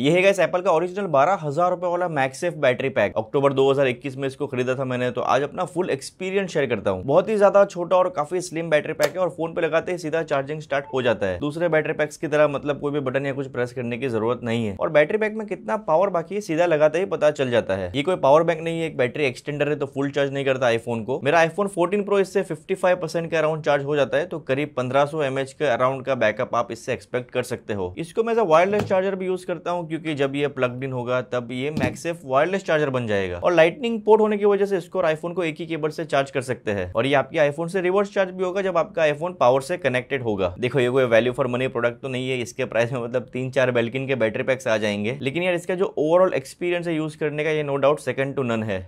ये है guys Apple का ओरिजिनल 12,000 रुपये वाला मैगसेफ बैटरी पैक। अक्टूबर 2021 में इसको खरीदा था मैंने, तो आज अपना फुल एक्सपीरियंस शेयर करता हूँ। बहुत ही ज्यादा छोटा और काफी स्लिम बैटरी पैक है और फोन पे लगाते ही सीधा चार्जिंग स्टार्ट हो जाता है। दूसरे बैटरी पैक्स की तरह मतलब कोई भी बटन या कुछ प्रेस करने की जरूरत नहीं है। और बैटरी पैक में कितना पावर बाकी है सीधा लगाते ही पता चल जाता है। ये कोई पावर बैंक नहीं है, एक बैटरी एक्सटेंडर है, तो फुल चार्ज नहीं करता आईफोन को। मेरा आईफोन 14 प्रो इससे 55% के अराउंड चार्ज हो जाता है, तो करीब 1500 mAh के अराउंड का बैकअप आप इससे एक्सपेक्ट कर सकते हो। इसको मैं वायरलेस चार्जर भी यूज करता हूँ, क्योंकि जब ये प्लग्ड इन होगा तब ये मैगसेफ वायरलेस चार्जर बन जाएगा। और लाइटनिंग पोर्ट होने की वजह से इसको और आईफोन को एक ही केबल से चार्ज कर सकते हैं। और ये आपके आईफोन से रिवर्स चार्ज भी होगा जब आपका आईफोन पावर से कनेक्टेड होगा। देखो ये कोई वैल्यू फॉर मनी प्रोडक्ट तो नहीं है, इसके प्राइस में मतलब 3-4 बेल्किन के बैटरी पैक्स आ जाएंगे। लेकिन यार इसका जो ओवरऑल एक्सपीरियंस है यूज करने का, ये no doubt second to none है।